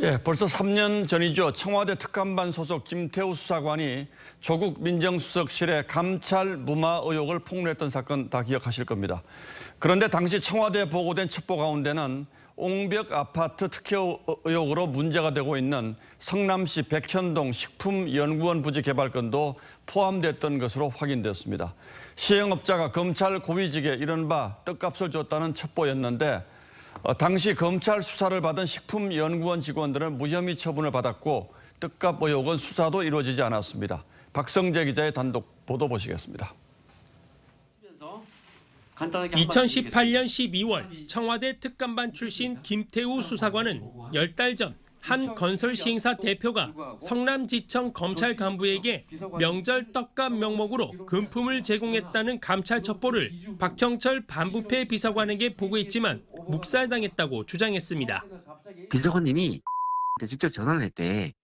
예, 벌써 3년 전이죠. 청와대 특감반 소속 김태우 수사관이 조국 민정수석실의 감찰 무마 의혹을 폭로했던 사건 다 기억하실 겁니다. 그런데 당시 청와대에 보고된 첩보 가운데는 옹벽 아파트 특혜 의혹으로 문제가 되고 있는 성남시 백현동 식품연구원 부지 개발건도 포함됐던 것으로 확인됐습니다. 시행업자가 검찰 고위직에 이른바 떡값을 줬다는 첩보였는데 당시 검찰 수사를 받은 식품연구원 직원들은 무혐의 처분을 받았고 떡값 의혹은 수사도 이루어지지 않았습니다. 박성재 기자의 단독 보도 보시겠습니다. 2018년 12월 청와대 특감반 출신 김태우 수사관은 10달 전 한 건설시행사 대표가 성남지청 검찰 간부에게 명절 떡값 명목으로 금품을 제공했다는 감찰 첩보를 박형철 반부패 비서관에게 보고했지만 묵살당했다고 주장했습니다. 비서관님이 직접 전화를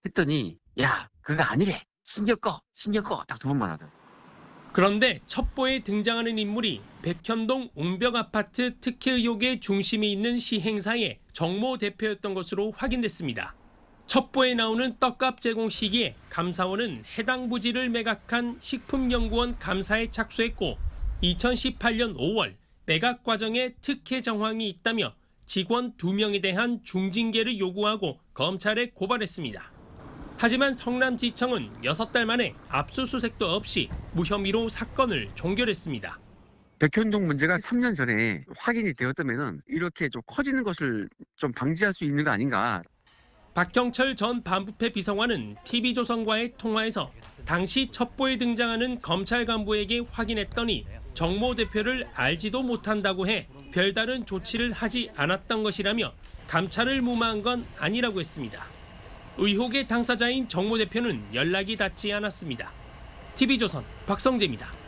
했더니 야, 그거 아니래. 신경 꺼. 딱 두 번만 하더라고요. 그런데 첩보에 등장하는 인물이 백현동 옹벽 아파트 특혜 의혹의 중심이 있는 시행사의 정모 대표였던 것으로 확인됐습니다. 첩보에 나오는 떡값 제공 시기에 감사원은 해당 부지를 매각한 식품연구원 감사에 착수했고 2018년 5월 매각 과정에 특혜 정황이 있다며 직원 2명에 대한 중징계를 요구하고 검찰에 고발했습니다. 하지만 성남지청은 6달 만에 압수수색도 없이 무혐의로 사건을 종결했습니다. 백현동 문제가 3년 전에 확인이 되었다면 이렇게 좀 커지는 것을 좀 방지할 수 있는 거 아닌가. 박형철 전 반부패 비서관은 TV조선과의 통화에서 당시 첩보에 등장하는 검찰 간부에게 확인했더니 정모 대표를 알지도 못한다고 해 별다른 조치를 하지 않았던 것이라며 감찰을 무마한 건 아니라고 했습니다. 의혹의 당사자인 정모 대표는 연락이 닿지 않았습니다. TV조선 박성재입니다.